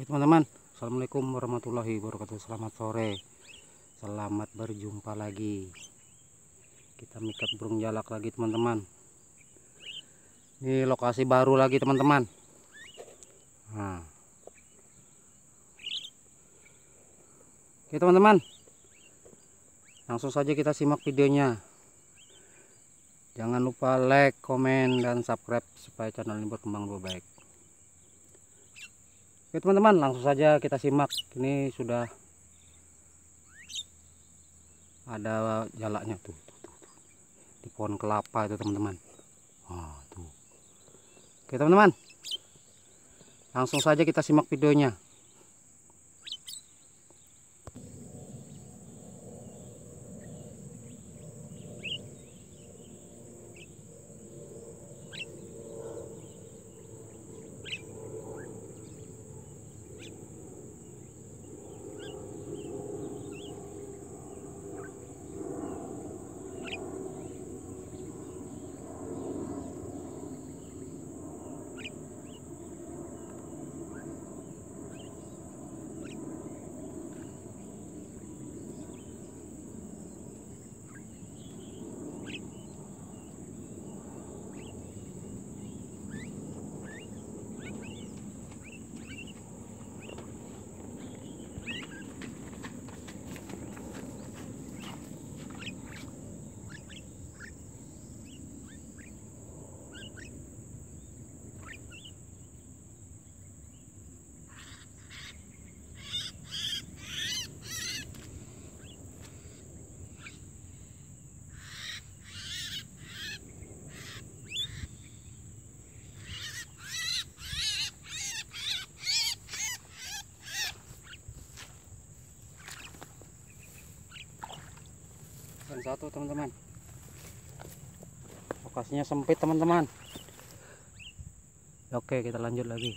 Oke teman-teman, assalamualaikum warahmatullahi wabarakatuh. Selamat sore, selamat berjumpa lagi. Kita mikat burung jalak lagi teman-teman. Ini lokasi baru lagi teman-teman. Nah. Oke teman-teman, langsung saja kita simak videonya. Jangan lupa like, komen, dan subscribe supaya channel ini berkembang lebih baik. Oke teman-teman, langsung saja kita simak. Ini sudah ada jalaknya tuh. Di pohon kelapa itu teman-teman. Oh, tuh. Oke teman-teman, langsung saja kita simak videonya. Satu teman-teman, lokasinya sempit teman-teman. Oke, kita lanjut lagi.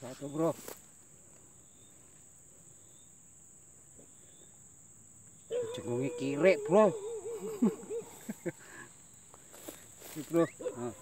satu, bro. Jengungi kirek, bro. Bro. Nah.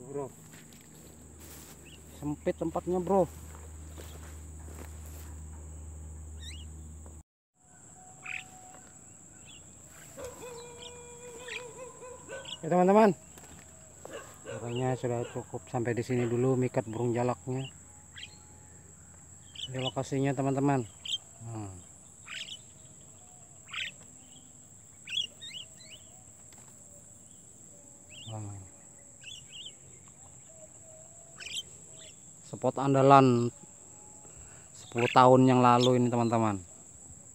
Bro, sempit tempatnya, bro. Ya teman-teman, pokoknya sudah cukup sampai di sini dulu mikat burung jalaknya di lokasinya, teman-teman. Spot andalan 10 tahun yang lalu ini, teman-teman.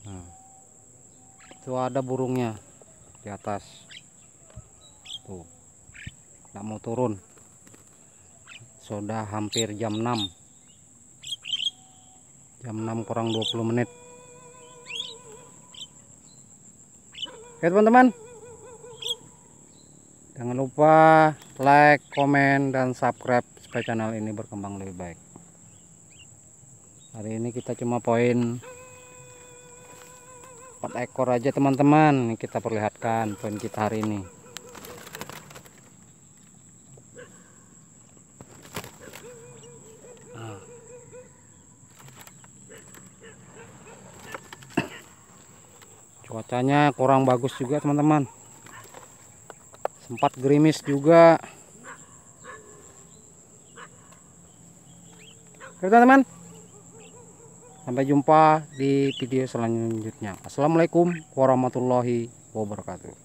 Nah, itu ada burungnya di atas tuh, nggak mau turun. Sudah hampir jam 6, jam 6 kurang 20 menit. Oke teman-teman, jangan lupa like, komen, dan subscribe supaya channel ini berkembang lebih baik. Hari ini kita cuma poin 4 ekor aja, teman-teman. Kita perlihatkan poin kita hari ini. Cuacanya kurang bagus juga, teman-teman. Sempat gerimis juga. Oke teman-teman, sampai jumpa di video selanjutnya. Assalamualaikum warahmatullahi wabarakatuh.